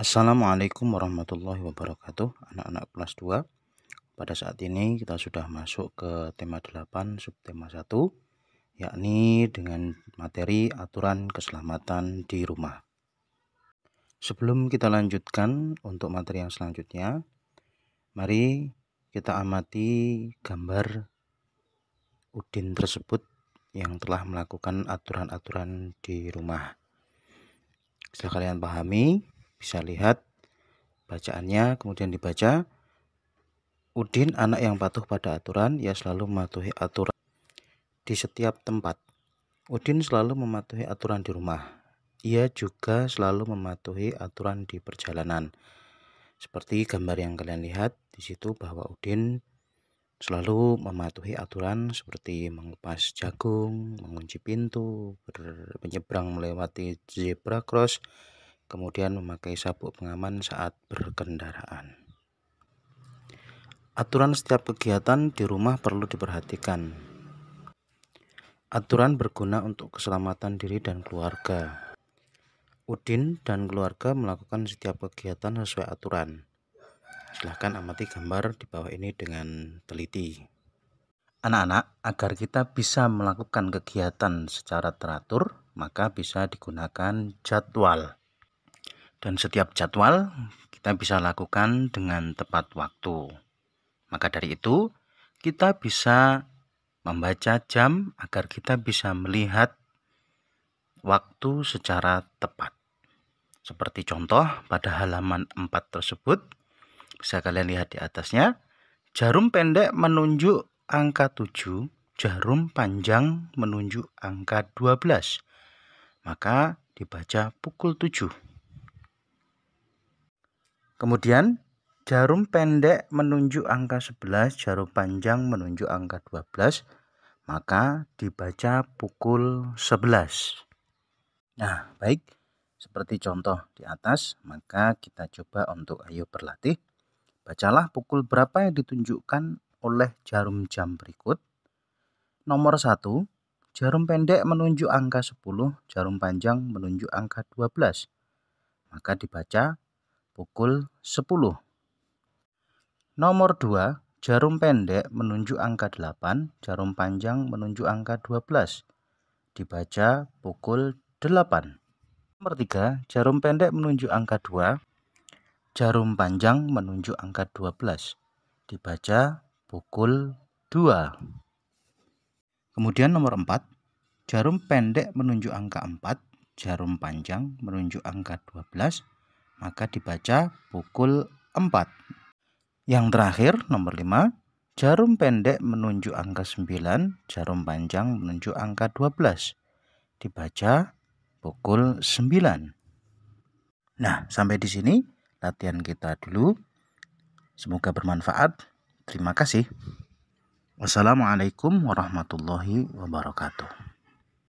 Assalamualaikum warahmatullahi wabarakatuh, anak-anak kelas 2. Pada saat ini kita sudah masuk ke tema 8 subtema 1, yakni dengan materi aturan keselamatan di rumah. Sebelum kita lanjutkan untuk materi yang selanjutnya, mari kita amati gambar Udin tersebut yang telah melakukan aturan-aturan di rumah. Setelah kalian pahami, bisa lihat bacaannya, kemudian dibaca. Udin anak yang patuh pada aturan, ia selalu mematuhi aturan di setiap tempat. Udin selalu mematuhi aturan di rumah. Ia juga selalu mematuhi aturan di perjalanan. Seperti gambar yang kalian lihat di situ, bahwa Udin selalu mematuhi aturan seperti mengupas jagung, mengunci pintu, menyeberang melewati zebra cross, kemudian memakai sabuk pengaman saat berkendaraan. Aturan setiap kegiatan di rumah perlu diperhatikan. Aturan berguna untuk keselamatan diri dan keluarga. Udin dan keluarga melakukan setiap kegiatan sesuai aturan. Silahkan amati gambar di bawah ini dengan teliti. Anak-anak, agar kita bisa melakukan kegiatan secara teratur, maka bisa digunakan jadwal. Dan setiap jadwal kita bisa lakukan dengan tepat waktu. Maka dari itu, kita bisa membaca jam agar kita bisa melihat waktu secara tepat. Seperti contoh pada halaman 4 tersebut, bisa kalian lihat di atasnya. Jarum pendek menunjuk angka 7, jarum panjang menunjuk angka 12. Maka dibaca pukul 7. Kemudian jarum pendek menunjuk angka 11, jarum panjang menunjuk angka 12, maka dibaca pukul 11. Nah, baik. Seperti contoh di atas, maka kita coba untuk ayo berlatih. Bacalah pukul berapa yang ditunjukkan oleh jarum jam berikut. Nomor 1, jarum pendek menunjuk angka 10, jarum panjang menunjuk angka 12. Maka dibaca pukul 10. Nomor 2, jarum pendek menunjuk angka 8, jarum panjang menunjuk angka 12. Dibaca pukul 8. Nomor 3, jarum pendek menunjuk angka 2, jarum panjang menunjuk angka 12. Dibaca pukul 2. Kemudian nomor 4, jarum pendek menunjuk angka 4, jarum panjang menunjuk angka 12. Maka dibaca pukul 4. Yang terakhir, nomor 5, jarum pendek menunjuk angka 9, jarum panjang menunjuk angka 12. Dibaca pukul 9. Nah, sampai di sini latihan kita dulu. Semoga bermanfaat. Terima kasih. Wassalamualaikum warahmatullahi wabarakatuh.